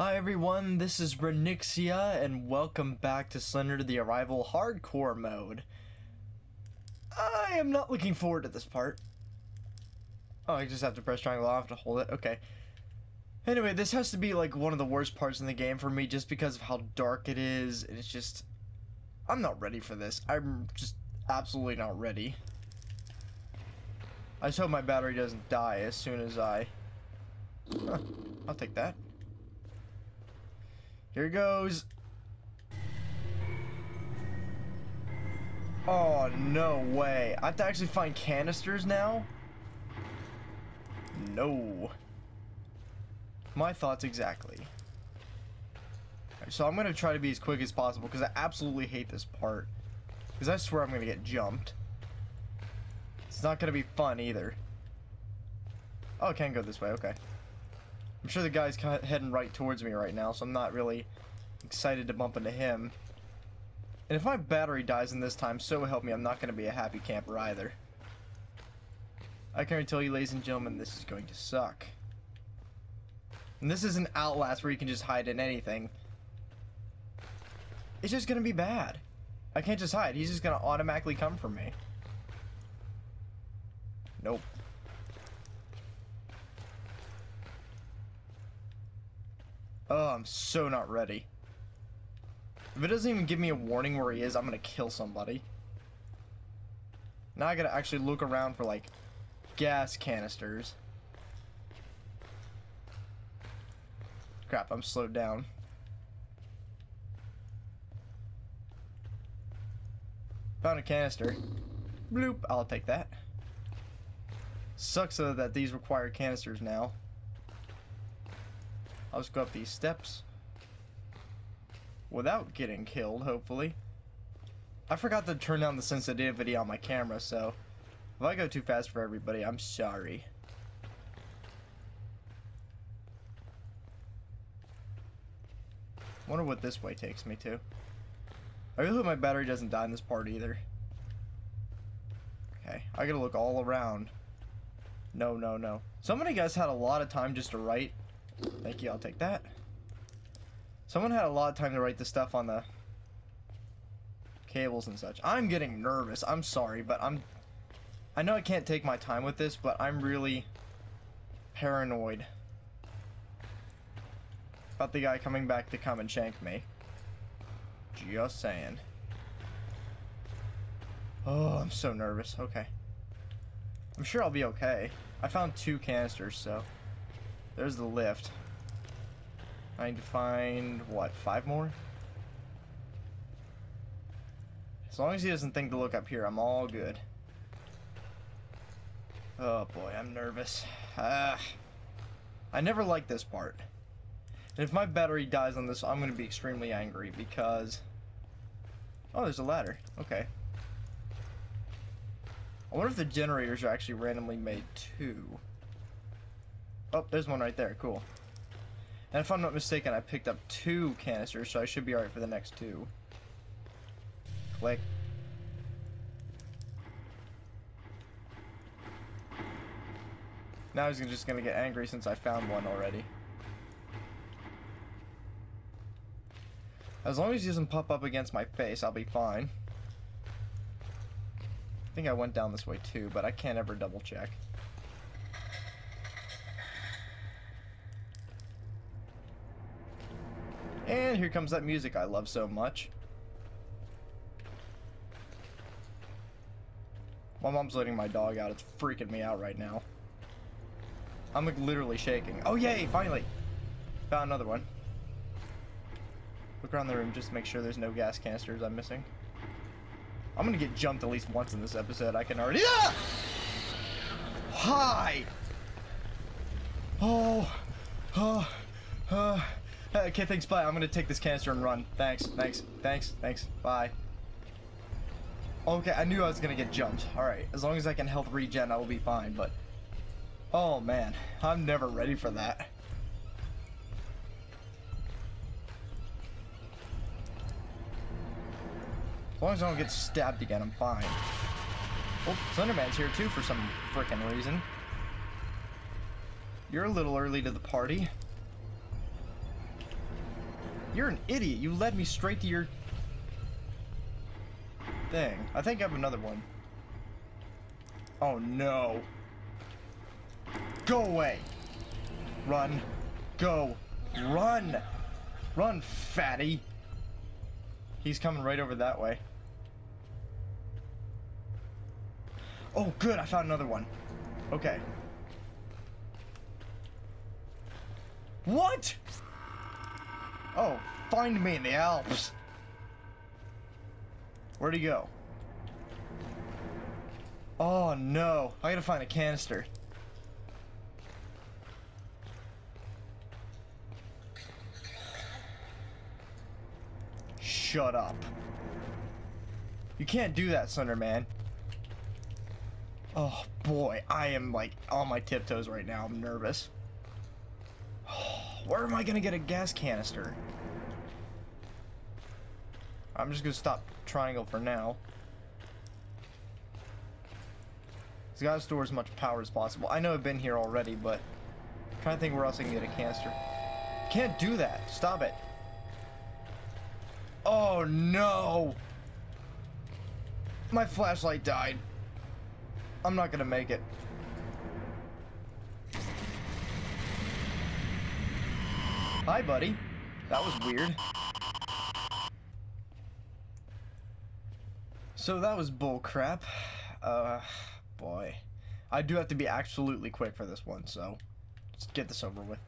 Hi everyone, this is Renixia, and welcome back to Slender to the Arrival Hardcore mode. I am not looking forward to this part. Oh, I just have to press triangle off to hold it, okay. Anyway, this has to be like one of the worst parts in the game for me just because of how dark it is, and it's just... I'm not ready for this. I'm just absolutely not ready. I just hope my battery doesn't die as soon as I... Huh, I'll take that. Here goes. Oh, no way. I have to actually find canisters now? No. My thoughts exactly. Right, so I'm going to try to be as quick as possible because I absolutely hate this part. Because I swear I'm going to get jumped. It's not going to be fun either. Oh, I can go this way. Okay. I'm sure the guy's heading right towards me right now, so I'm not really excited to bump into him. And if my battery dies in this time, so help me, I'm not going to be a happy camper either. I can already tell you, ladies and gentlemen, this is going to suck. And this isn't Outlast where you can just hide in anything. It's just going to be bad. I can't just hide. He's just going to automatically come for me. Nope. Oh, I'm so not ready. If it doesn't even give me a warning where he is, I'm gonna kill somebody. Now I gotta actually look around for, like, gas canisters. Crap, I'm slowed down. Found a canister. Bloop, I'll take that. Sucks though that these require canisters now. I'll just go up these steps without getting killed, hopefully. I forgot to turn down the sensitivity on my camera, so if I go too fast for everybody, I'm sorry. Wonder what this way takes me to. I really hope my battery doesn't die in this part either. Okay, I gotta look all around. No, no, no. Some of you guys had a lot of time just to write. Thank you, I'll take that. Someone had a lot of time to write this stuff on the cables and such. I'm getting nervous. I'm sorry, but I know I can't take my time with this, but I'm really paranoid about the guy coming back to come and shank me. Just saying. Oh, I'm so nervous. Okay. I'm sure I'll be okay. I found two canisters, so... There's the lift. I need to find, what, 5 more? As long as he doesn't think to look up here, I'm all good. Oh boy, I'm nervous. I never liked this part. And if my battery dies on this, I'm going to be extremely angry because... Oh, there's a ladder. Okay. I wonder if the generators are actually randomly made too. Oh, there's one right there. Cool. And if I'm not mistaken, I picked up 2 canisters, so I should be alright for the next 2. Click. Now he's just going to get angry since I found one already. As long as he doesn't pop up against my face, I'll be fine. I think I went down this way too, but I can't ever double check. And here comes that music I love so much. My mom's letting my dog out. It's freaking me out right now. I'm like literally shaking. Oh yay, finally! Found another one. Look around the room just to make sure there's no gas canisters I'm missing. I'm gonna get jumped at least once in this episode. I can already... Ah! Hi! Oh! Oh! Okay, thanks, bye. I'm gonna take this canister and run. Thanks, thanks, thanks, thanks. Bye. Okay, I knew I was gonna get jumped. Alright, as long as I can health regen, I will be fine, but... Oh, man. I'm never ready for that. As long as I don't get stabbed again, I'm fine. Oh, Slenderman's here, too, for some frickin' reason. You're a little early to the party. You're an idiot. You led me straight to your thing. I think I have another one. Oh no. Go away. Run. Go. Run. Run, fatty. He's coming right over that way. Oh, good. I found another one. Okay. What? Oh, find me in the Alps. Where'd he go? Oh, no. I gotta find a canister. Shut up. You can't do that, Slenderman. Oh, boy. I am, like, on my tiptoes right now. I'm nervous. Where am I gonna get a gas canister? I'm just gonna stop triangle for now. It's gotta store as much power as possible. I know I've been here already, but I'm trying to think where else I can get a canister. Can't do that. Stop it. Oh no! My flashlight died. I'm not gonna make it. Hi, buddy. That was weird. So that was bullcrap. Boy. I do have to be absolutely quick for this one, so let's get this over with.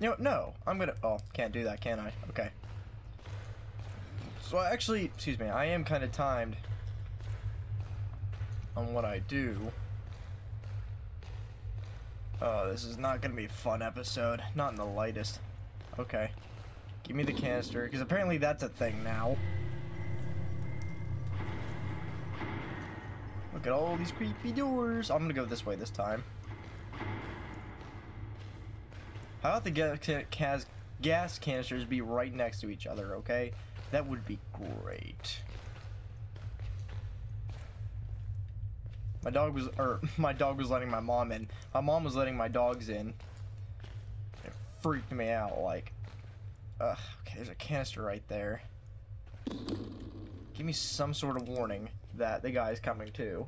You know, no, I'm gonna... Oh, can't do that, can I? Okay. So I actually... Excuse me, I am kind of timed on what I do. Oh, this is not going to be a fun episode. Not in the lightest. Okay. Give me the canister, because apparently that's a thing now. Look at all these creepy doors. I'm going to go this way this time. How about the gas canisters be right next to each other, okay? That would be great. My dog was letting my mom in. My mom was letting my dogs in. It freaked me out, like. Ugh, okay, there's a canister right there. Give me some sort of warning that the guy's coming too.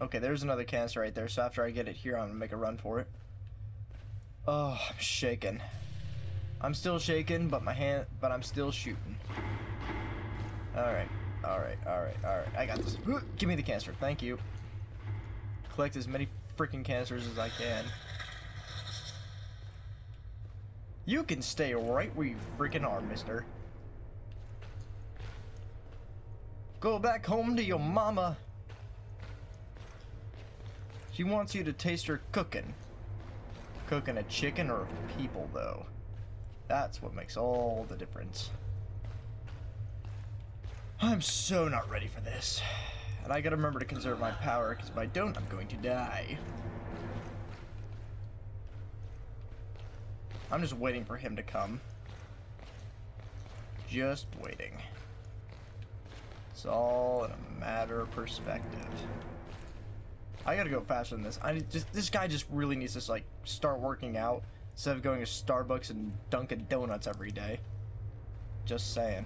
Okay, there's another canister right there, so after I get it here, I'm gonna make a run for it. Oh, I'm shaking. I'm still shaking, but I'm still shooting. Alright, alright, alright, alright. I got this. Give me the canister. Thank you. Collect as many freaking canisters as I can. You can stay right where you freaking are, mister. Go back home to your mama. She wants you to taste her cooking. Cooking a chicken or people, though. That's what makes all the difference. I'm so not ready for this. And I gotta remember to conserve my power, because if I don't, I'm going to die. I'm just waiting for him to come. Just waiting. It's all in a matter of perspective. I gotta go faster than this. This guy just really needs to, like, start working out instead of going to Starbucks and Dunkin' Donuts every day. Just saying.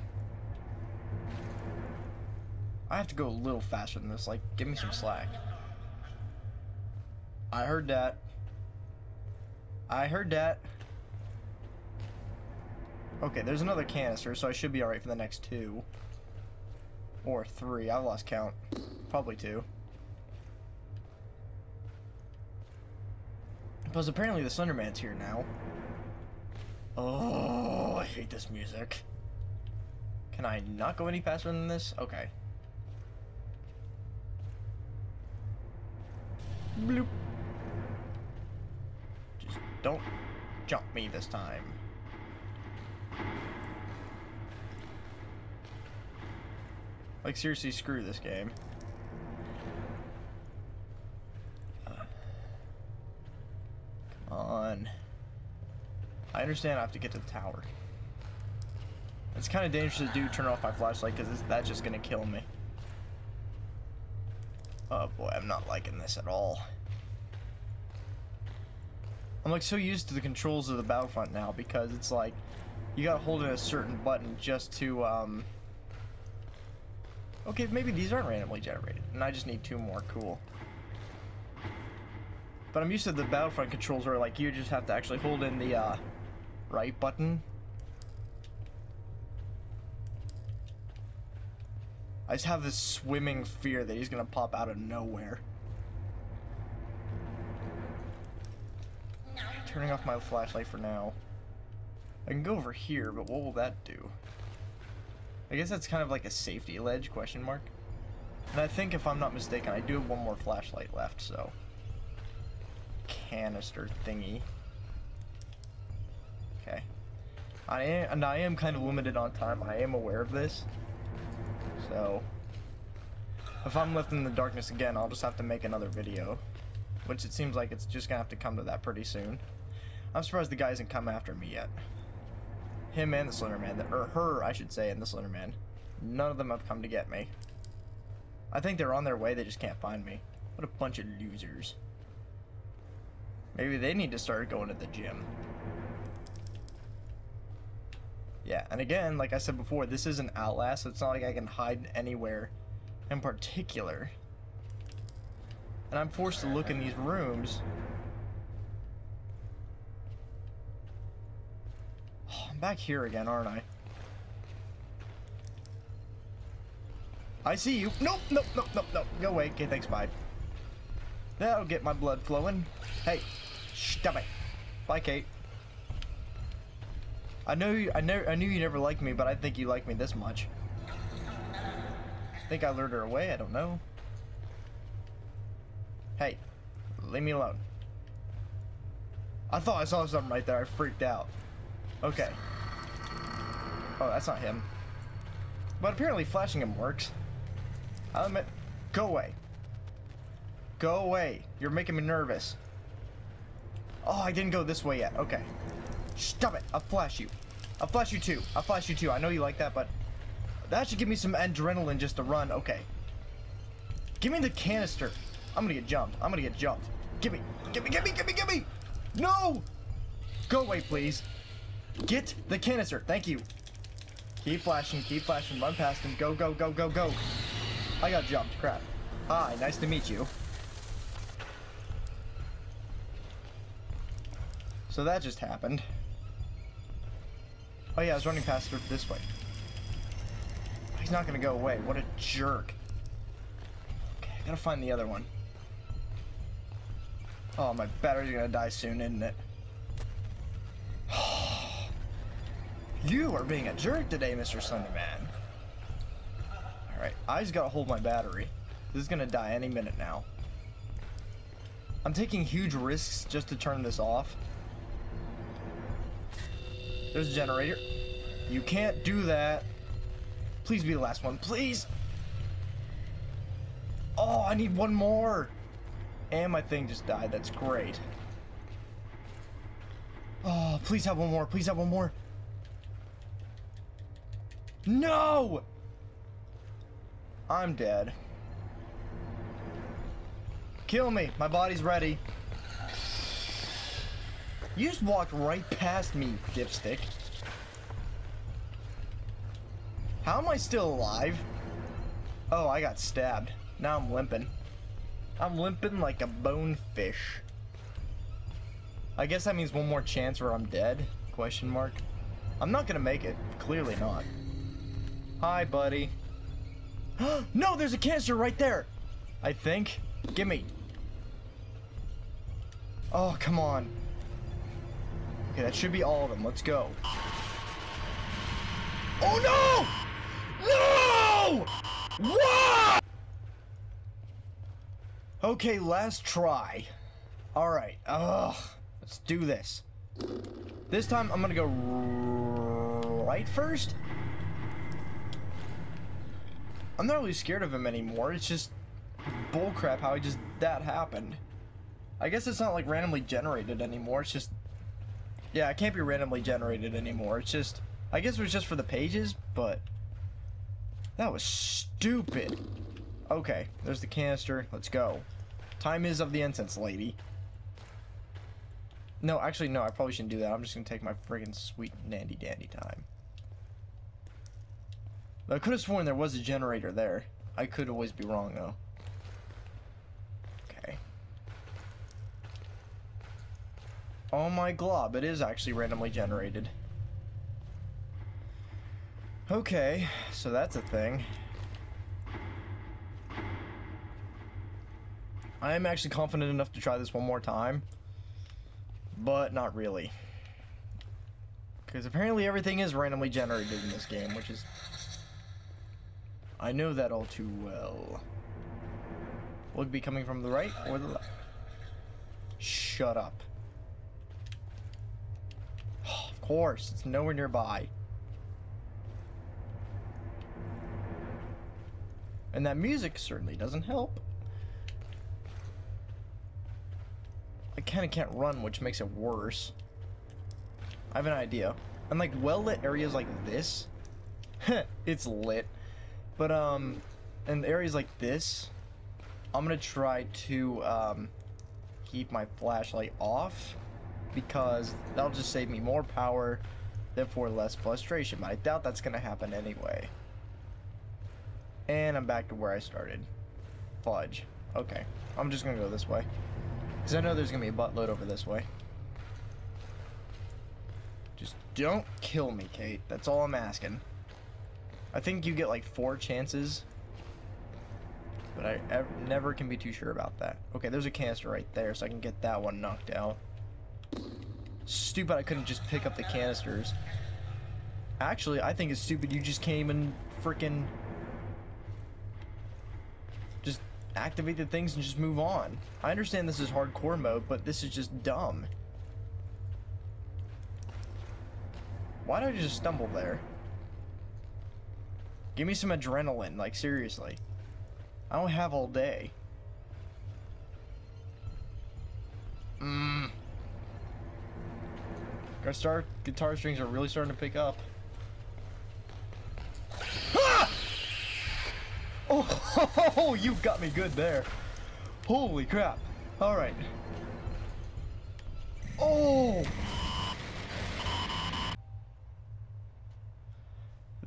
I have to go a little faster than this, like, give me some slack. I heard that. I heard that. Okay, there's another canister, so I should be alright for the next two. Or three, I've lost count. Probably two. Because apparently the Slenderman's here now. Oh, I hate this music. Can I not go any faster than this? Okay. Bloop. Just don't jump me this time. Like, seriously, screw this game. Come on. I understand I have to get to the tower. It's kind of dangerous to do turn off my flashlight, because that's just going to kill me. Oh boy, I'm not liking this at all. I'm like so used to the controls of the Battlefront now, because it's like you gotta hold in a certain button just to okay, maybe these aren't randomly generated and I just need two more. Cool. But I'm used to the Battlefront controls where like you just have to actually hold in the right button. I just have this swimming fear that he's gonna pop out of nowhere. Turning off my flashlight for now. I can go over here, but what will that do? I guess that's kind of like a safety ledge, question mark. And I think if I'm not mistaken, I do have one more flashlight left, so. Canister thingy. Okay. I am kind of limited on time. I am aware of this. So, if I'm left in the darkness again, I'll just have to make another video, which it seems like it's just gonna have to come to that pretty soon. I'm surprised the guy hasn't come after me yet. Him and the Slenderman, or her, I should say, and the Slenderman. None of them have come to get me. I think they're on their way, they just can't find me. What a bunch of losers. Maybe they need to start going to the gym. Yeah, and again, like I said before, this is an Outlast, so it's not like I can hide anywhere in particular. And I'm forced to look in these rooms. Oh, I'm back here again, aren't I? I see you. Nope, nope, nope, nope, nope. Go away. Okay, thanks, bye. That'll get my blood flowing. Hey, stop it. Bye, Kate. I knew you never liked me, but I think you like me this much. I think I lured her away, I don't know. Hey, leave me alone. I thought I saw something right there, I freaked out. Okay. Oh, that's not him. But apparently flashing him works. I'll admit, go away. Go away, you're making me nervous. Oh, I didn't go this way yet, okay. Stop it! I'll flash you. I'll flash you too. I'll flash you too. I know you like that, but that should give me some adrenaline just to run. Okay. Give me the canister. I'm gonna get jumped. I'm gonna get jumped. Give me! No! Go away, please. Get the canister. Thank you. Keep flashing. Run past him. Go. I got jumped. Crap. Hi, nice to meet you. So that just happened. Oh yeah, I was running past her this way. He's not gonna go away. What a jerk. Okay, I gotta find the other one. Oh, my battery's gonna die soon, isn't it? You are being a jerk today, Mr. Slenderman. Alright, I just gotta hold my battery. This is gonna die any minute now. I'm taking huge risks just to turn this off. There's a generator. You can't do that. Please be the last one, please. Oh, I need one more. And my thing just died. That's great. Oh, please have one more. Please have one more. No! I'm dead. Kill me. My body's ready. You just walked right past me, dipstick. How am I still alive? Oh, I got stabbed. Now I'm limping. I'm limping like a bonefish. I guess that means one more chance or I'm dead? Question mark. I'm not gonna make it. Clearly not. Hi, buddy. No, there's a canister right there! I think. Gimme. Oh, come on. Okay, that should be all of them. Let's go. Oh no! No! What? Okay, last try. All right. Let's do this. This time I'm gonna go right first. I'm not really scared of him anymore. It's just bullcrap how that happened. I guess it's not like randomly generated anymore. It's just. Yeah, it can't be randomly generated anymore. It's just, I guess it was just for the pages, but that was stupid. Okay, there's the canister. Let's go. Time is of the essence, lady. No, actually, no, I probably shouldn't do that. I'm just gonna take my friggin' sweet nandy dandy time. I could have sworn there was a generator there. I could always be wrong, though. Okay. Oh my glob, it is actually randomly generated. Okay, so that's a thing. I am actually confident enough to try this one more time. But not really. Because apparently everything is randomly generated in this game, which is... I know that all too well. Will it be coming from the right or the left? Shut up. Oh, of course, it's nowhere nearby. And that music certainly doesn't help. I kinda can't run, which makes it worse. I have an idea. Unlike well-lit areas like this, it's lit. But, in areas like this, I'm gonna try to, keep my flashlight off, because that'll just save me more power, therefore less frustration, but I doubt that's gonna happen anyway. And I'm back to where I started. Fudge. Okay, I'm just gonna go this way, because I know there's gonna be a buttload over this way. Just don't kill me, Kate, that's all I'm asking. I think you get like 4 chances, but I never can be too sure about that. Okay, there's a canister right there, so I can get that one knocked out. Stupid I couldn't just pick up the canisters. Actually, I think it's stupid you just can't even freaking just activate the things and just move on. I understand this is hardcore mode, but this is just dumb. Why did I just stumble there? Give me some adrenaline, like seriously. I don't have all day. Guitar strings are really starting to pick up. Ah! Oh, you got me good there. Holy crap. Alright. Oh!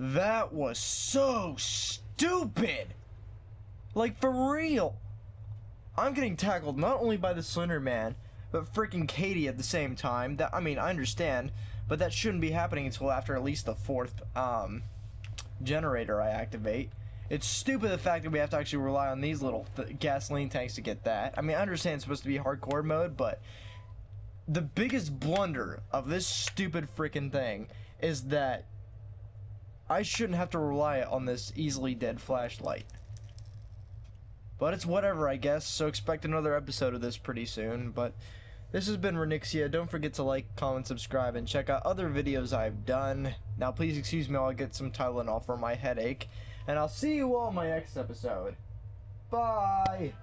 That was so stupid! Like, for real! I'm getting tackled not only by the Slenderman, but freaking Katie at the same time. That, I mean, I understand, but that shouldn't be happening until after at least the 4th, generator I activate. It's stupid the fact that we have to actually rely on these little gasoline tanks to get that. I mean, I understand it's supposed to be hardcore mode, but... the biggest blunder of this stupid freaking thing is that... I shouldn't have to rely on this easily dead flashlight. But it's whatever, I guess, so expect another episode of this pretty soon. But this has been Renixia. Don't forget to like, comment, subscribe, and check out other videos I've done. Now, please excuse me while I get some Tylenol for my headache. And I'll see you all in my next episode. Bye!